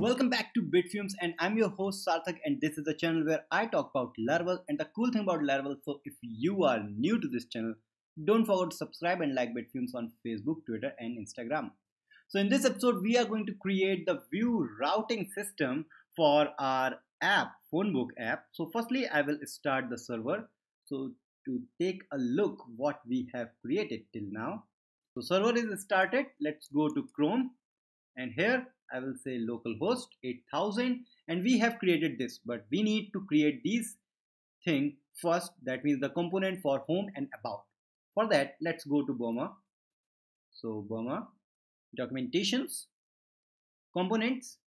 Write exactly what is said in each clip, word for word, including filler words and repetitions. Welcome back to Bitfumes, and I'm your host Sarthak, and this is a channel where I talk about Laravel and the cool thing about Laravel. So if you are new to this channel, don't forget to subscribe and like Bitfumes on Facebook, Twitter and Instagram. So in this episode, we are going to create the Vue routing system for our app, phone book app. So firstly, I will start the server. So to take a look what we have created till now. So server is started. Let's go to Chrome, and here I will say localhost eight thousand, and we have created this, but we need to create these thing first. That means the component for home and about. For that, let's go to Bulma. So Bulma, documentations, components,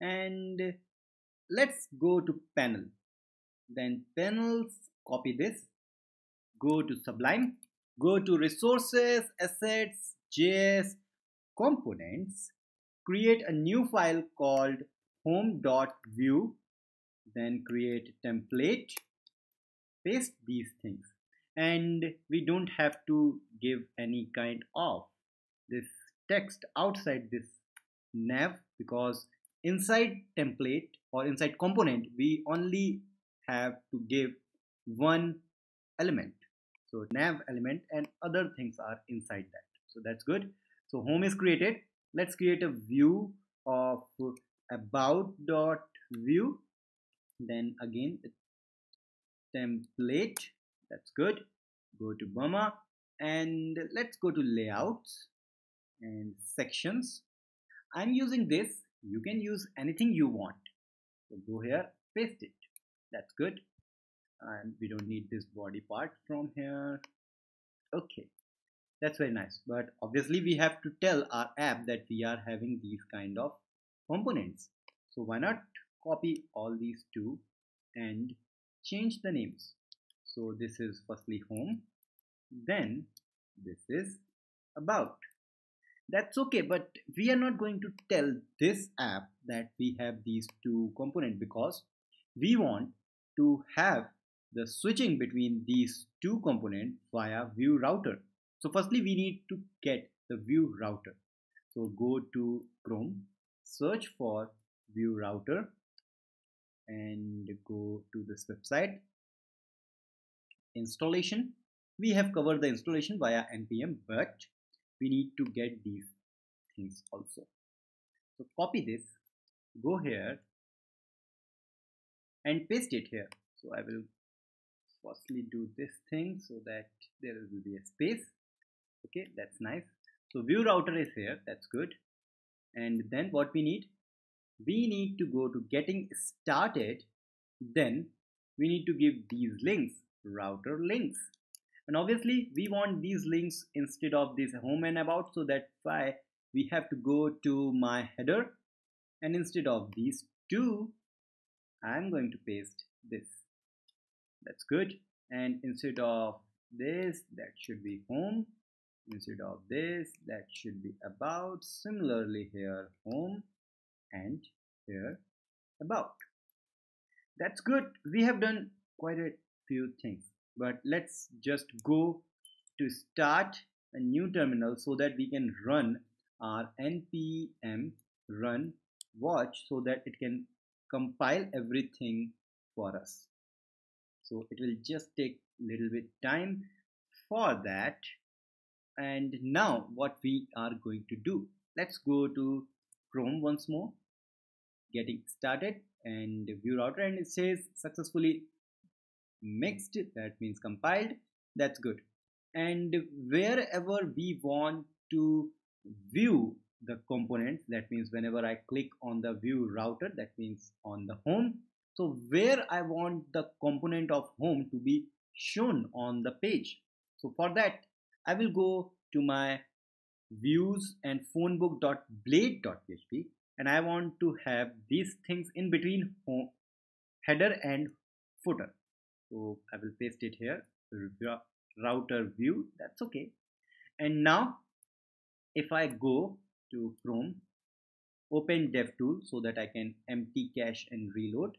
and let's go to panel. Then panels, copy this, go to Sublime, go to resources, assets, J S, components, create a new file called home.vue, then create a template, paste these things, and we don't have to give any kind of this text outside this nav, because inside template or inside component we only have to give one element. So nav element and other things are inside that, so that's good. So home is created. Let's create a view of about.view, then again template, that's good. Go to Bulma and let's go to layouts and sections. I'm using this, you can use anything you want. So go here, paste it, that's good. And we don't need this body part from here. Okay, that's very nice, but obviously we have to tell our app that we are having these kind of components. So why not copy all these two and change the names. So this is firstly home, then this is about. That's okay, but we are not going to tell this app that we have these two components, because we want to have the switching between these two components via Vue Router. So firstly, we need to get the Vue Router. So go to Chrome, search for Vue Router, and go to this website. Installation. We have covered the installation via N P M, but we need to get these things also. So copy this, go here and paste it here. So I will firstly do this thing so that there will be a space. Okay, that's nice. So Vue Router is here, that's good. And then what we need, we need to go to getting started, then we need to give these links, router links. And obviously we want these links instead of this home and about, so that's why we have to go to my header, and instead of these two I'm going to paste this, that's good. And instead of this, that should be home. Instead of this, that should be about. Similarly here, home, and here, about. That's good. We have done quite a few things, but let's just go to start a new terminal so that we can run our npm run watch, so that it can compile everything for us. So it will just take a little bit time for that. And now what we are going to do, let's go to Chrome once more, getting started, and Vue Router, and it says successfully mixed, that means compiled, that's good. And wherever we want to view the components, that means whenever I click on the Vue Router, that means on the home. So where I want the component of home to be shown on the page. So for that, I will go to my views and phonebook.blade.php, and I want to have these things in between home, header and footer. So I will paste it here, router view, that's okay. And now if I go to Chrome, open DevTool so that I can empty cache and reload,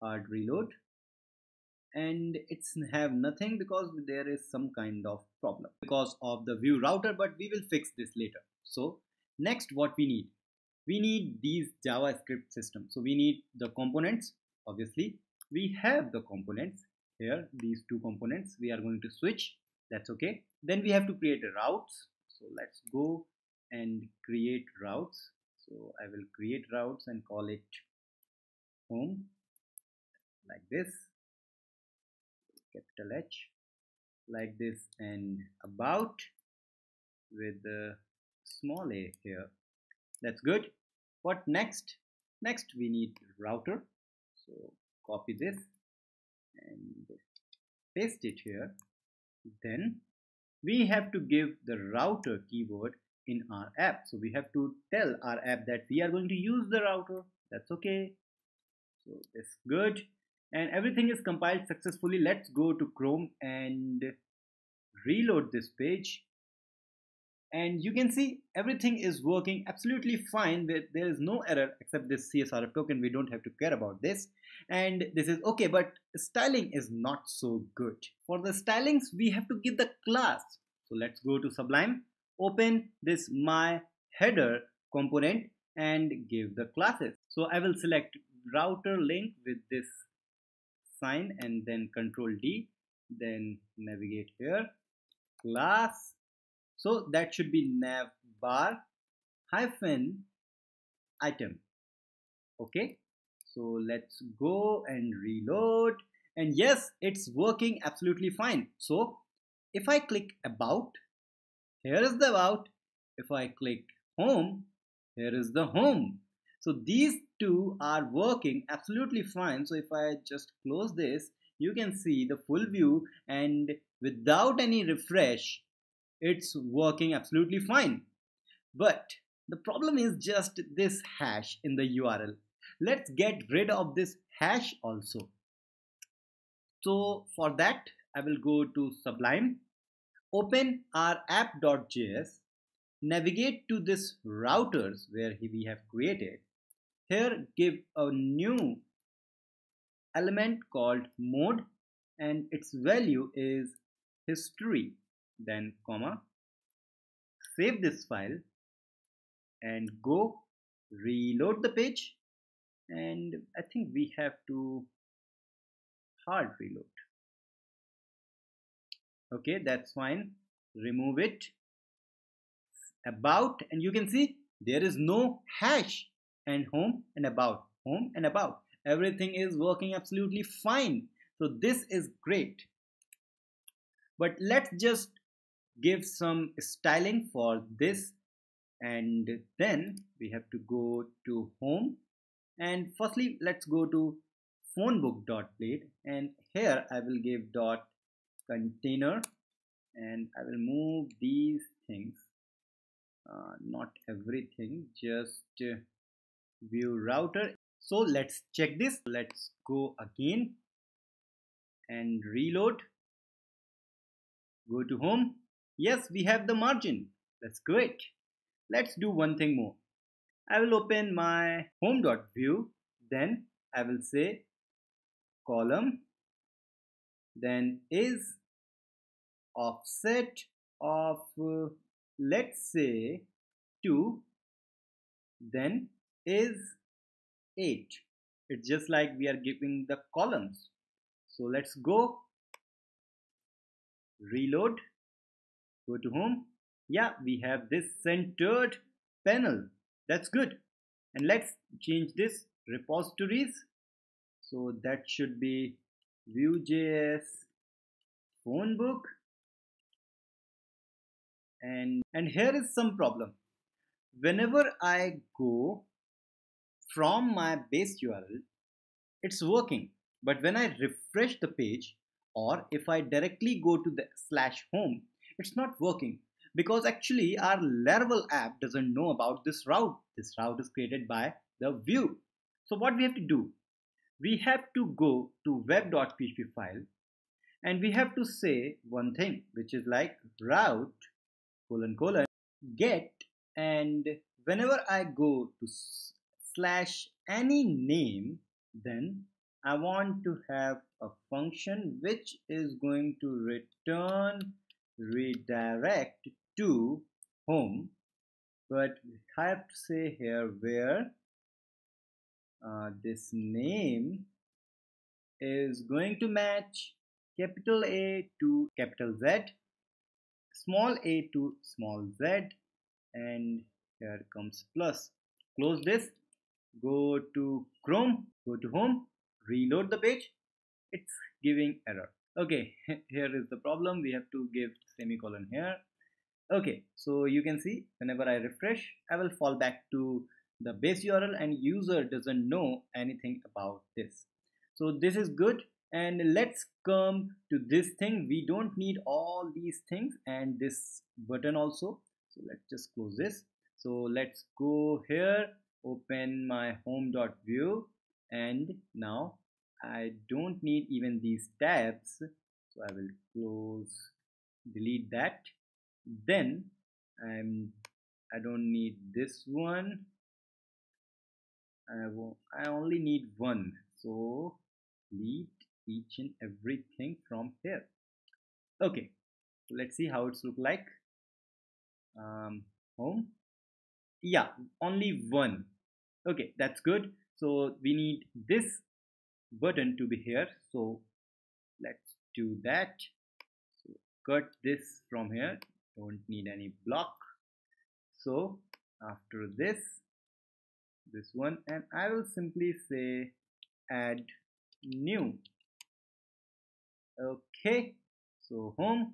hard reload, and it's have nothing because there is some kind of problem because of the Vue Router, but we will fix this later. So next what we need, we need these JavaScript system. So we need the components. Obviously we have the components here, these two components we are going to switch, that's okay. Then we have to create a routes, so let's go and create routes. So I will create routes and call it home, like this, capital H, like this, and about with the small a here. That's good. What next? Next we need router, so copy this and paste it here. Then we have to give the router keyword in our app, so we have to tell our app that we are going to use the router. That's okay, so that's good, and everything is compiled successfully. Let's go to Chrome and reload this page, and you can see everything is working absolutely fine. There is no error except this C S R F token, we don't have to care about this, and this is okay. But styling is not so good. For the stylings we have to give the class, so let's go to Sublime, open this my header component and give the classes. So I will select router link with this sign and then Control D, then navigate here, class, so that should be nav bar hyphen item. Okay, so let's go and reload, and yes, it's working absolutely fine. So if I click about, here is the about. If I click home, here is the home. So these two are working absolutely fine. So if I just close this, you can see the full view, and without any refresh, it's working absolutely fine. But the problem is just this hash in the U R L. Let's get rid of this hash also. So for that, I will go to Sublime, open our app.js, navigate to this routers where we have created. Here give a new element called mode, and its value is history, then comma, save this file and go reload the page, and I think we have to hard reload. Okay, that's fine. Remove it, about, and you can see there is no hash, and home and about, home and about. Everything is working absolutely fine. So this is great. But let's just give some styling for this, and then we have to go to home, and firstly let's go to phonebook.blade, and here I will give dot container, and I will move these things, uh, not everything, just uh, Vue Router. So let's check this. Let's go again and reload, go to home. Yes, we have the margin, that's great. Let's do one thing more. I will open my home.view, then I will say column, then is offset of uh, let's say two, then is eight. It's just like we are giving the columns. So let's go reload, go to home. Yeah, we have this centered panel, that's good. And let's change this repositories, so that should be Vue.js phonebook, and and here is some problem. Whenever I go from my base U R L, it's working, but when I refresh the page, or if I directly go to the slash home, it's not working, because actually our Laravel app doesn't know about this route. This route is created by the Vue. So what we have to do, we have to go to web.php file, and we have to say one thing, which is like route colon colon get, and whenever I go to slash any name, then I want to have a function which is going to return redirect to home, but we have to say here where uh, this name is going to match capital A to capital Z, small a to small z, and here comes plus. Close this, go to Chrome, go to home, reload the page. It's giving error. Okay, here is the problem. We have to give semicolon here. Okay, so you can see whenever I refresh, I will fall back to the base U R L and user doesn't know anything about this. So this is good. And let's come to this thing. We don't need all these things and this button also. So let's just close this. So let's go here, open my home.view, and now I don't need even these tabs. So I will close, delete that. Then I'm I don't need this one. I won't, I only need one. So delete each and everything from here. Okay, so let's see how it's look like. Um, home, yeah, only one. Okay, that's good. So we need this button to be here. So let's do that. So cut this from here. Don't need any block. So after this, this one, and I will simply say add new. Okay, so home,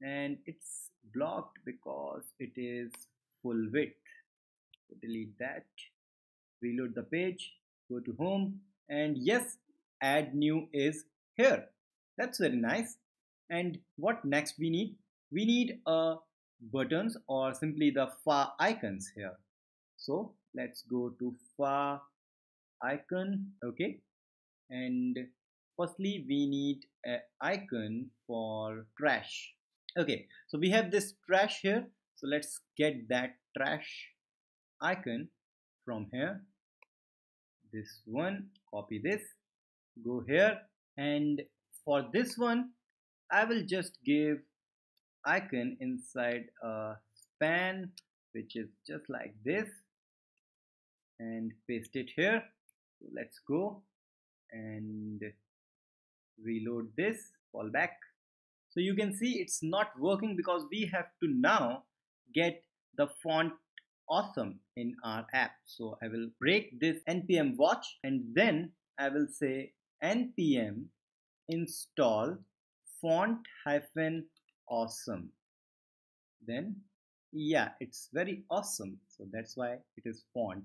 and it's blocked because it is full width. So delete that, reload the page, go to home, and yes, add new is here. That's very nice. And what next we need? We need a buttons or simply the far icons here. So let's go to far icon. Okay, and firstly, we need an icon for trash. Okay, so we have this trash here. So let's get that trash icon from here. This one, copy this, go here. And for this one, I will just give icon inside a span, which is just like this, and paste it here. So let's go and reload this, fall back. So you can see it's not working because we have to now get the font awesome in our app. So I will break this npm watch, and then I will say npm install font hyphen awesome. Then yeah, it's very awesome. So that's why it is font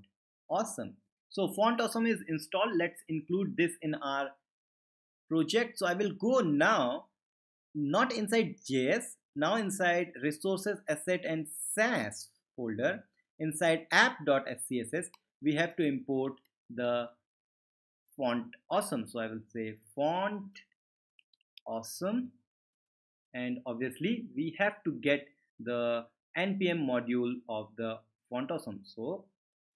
awesome. So font awesome is installed. Let's include this in our project. So I will go now, not inside J S, now inside resources, asset, and S A S folder. Inside app.scss, we have to import the font awesome. So I will say font awesome, and obviously we have to get the npm module of the font awesome. So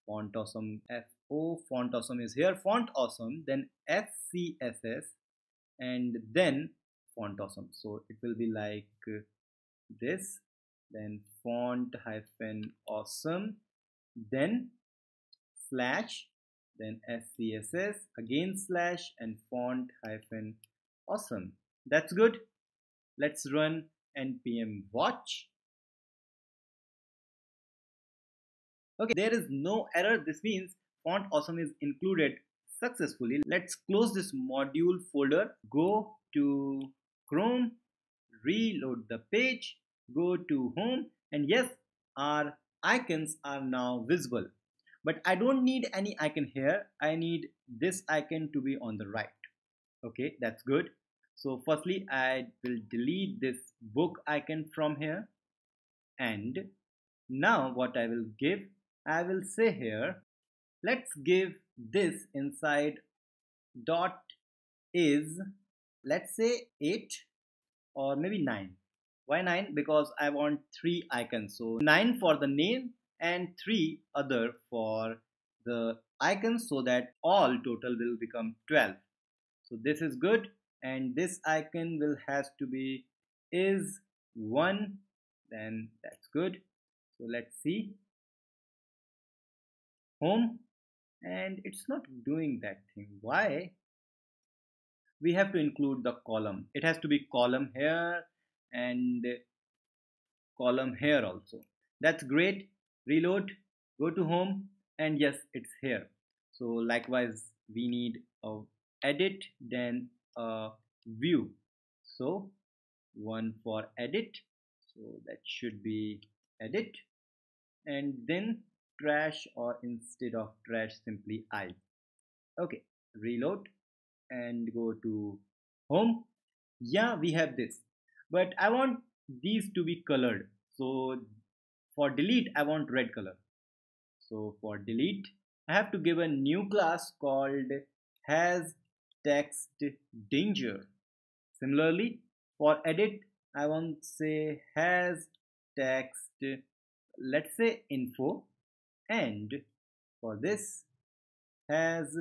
font awesome fo, font awesome is here, font awesome, then scss, and then font awesome. So it will be like this, then font hyphen awesome, then slash, then scss, again slash, and font hyphen awesome. That's good. Let's run npm watch. Okay, there is no error. This means font awesome is included successfully. Let's close this module folder, go to Chrome, reload the page, go to home, and yes, our icons are now visible. But I don't need any icon here. I need this icon to be on the right. Okay, that's good. So firstly, I will delete this book icon from here, and now what I will give, I will say here, let's give this inside dot is, let's say eight or maybe nine. Why nine? Because I want three icons. So nine for the name and three other for the icons, so that all total will become twelve. So this is good. And this icon will has to be is one. Then that's good. So let's see. home, and it's not doing that thing. Why? We have to include the column. It has to be column here and column here also. That's great. Reload, go to home, and yes, it's here. So likewise, we need a edit, then a view. So one for edit, so that should be edit, and then trash, or instead of trash, simply I. Okay, reload and go to home. Yeah, we have this, but I want these to be colored. So for delete, I want red color. So for delete, I have to give a new class called has text danger. Similarly, for edit, I want to say has text, let's say info, and for this has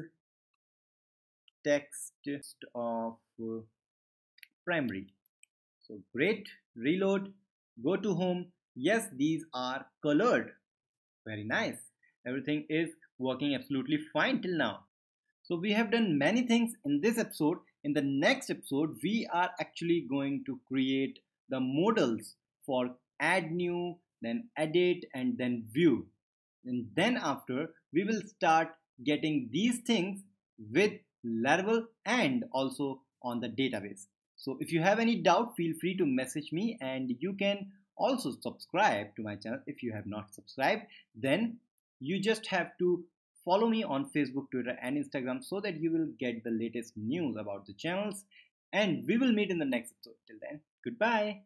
text of primary. So great, reload, go to home. Yes, these are colored. Very nice. Everything is working absolutely fine till now. So we have done many things in this episode. In the next episode, we are actually going to create the modals for add new, then edit, and then view. And then after, we will start getting these things with Laravel and also on the database. So if you have any doubt, feel free to message me, and you can also subscribe to my channel if you have not subscribed. Then you just have to follow me on Facebook, Twitter, and Instagram so that you will get the latest news about the channels. And we will meet in the next episode. Till then, goodbye.